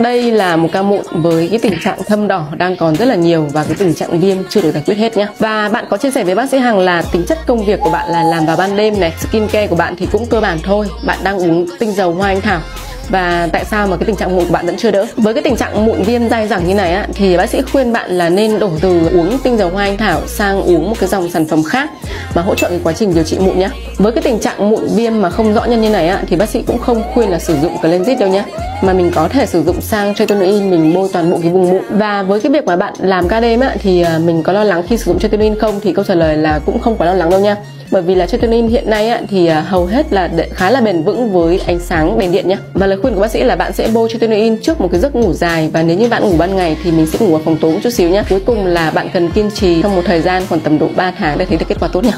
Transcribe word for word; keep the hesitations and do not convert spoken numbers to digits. Đây là một ca mụn với cái tình trạng thâm đỏ đang còn rất là nhiều và cái tình trạng viêm chưa được giải quyết hết nhé. Và bạn có chia sẻ với bác sĩ Hằng là tính chất công việc của bạn là làm vào ban đêm này, skin care của bạn thì cũng cơ bản thôi, bạn đang uống tinh dầu hoa anh thảo. Và tại sao mà cái tình trạng mụn của bạn vẫn chưa đỡ? Với cái tình trạng mụn viêm dai dẳng như này á, thì bác sĩ khuyên bạn là nên đổ từ uống tinh dầu hoa anh thảo sang uống một cái dòng sản phẩm khác mà hỗ trợ cái quá trình điều trị mụn nhé. Với cái tình trạng mụn viêm mà không rõ nhân như này á, thì bác sĩ cũng không khuyên là sử dụng cleansit đâu nhé, mà mình có thể sử dụng sang Tretinoin, mình bôi toàn bộ cái vùng mụn. Và với cái việc mà bạn làm ca đêm á, thì mình có lo lắng khi sử dụng Tretinoin không? Thì câu trả lời là cũng không quá lo lắng đâu nha, bởi vì là Tretinoin hiện nay á, thì hầu hết là khá là bền vững với ánh sáng đèn điện nhé. Và lời khuyên của bác sĩ là bạn sẽ bôi Tretinoin trước một cái giấc ngủ dài, và nếu như bạn ngủ ban ngày thì mình sẽ ngủ ở phòng tối một chút xíu nhé. Cuối cùng là bạn cần kiên trì trong một thời gian khoảng tầm độ ba tháng để thấy được kết quả tốt nhé.